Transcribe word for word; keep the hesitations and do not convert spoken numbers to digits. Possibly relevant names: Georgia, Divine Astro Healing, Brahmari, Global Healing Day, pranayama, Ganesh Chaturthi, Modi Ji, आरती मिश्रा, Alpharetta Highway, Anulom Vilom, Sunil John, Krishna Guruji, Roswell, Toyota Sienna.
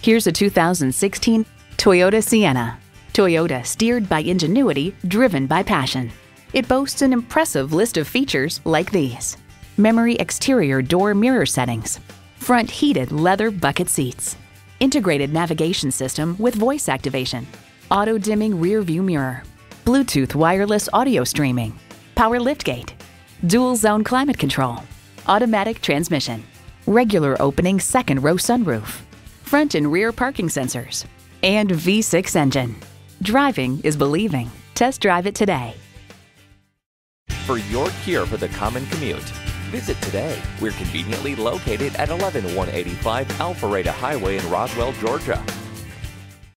Here's a two thousand sixteen Toyota Sienna. Toyota, steered by ingenuity, driven by passion. It boasts an impressive list of features like these: memory exterior door mirror settings, front heated leather bucket seats, integrated navigation system with voice activation, auto dimming rear view mirror, Bluetooth wireless audio streaming, power liftgate, dual zone climate control, automatic transmission, regular opening second row sunroof, front and rear parking sensors, and V six engine. Driving is believing. Test drive it today. For your cure for the common commute, visit today. We're conveniently located at eleven one eighty-five Alpharetta Highway in Roswell, Georgia.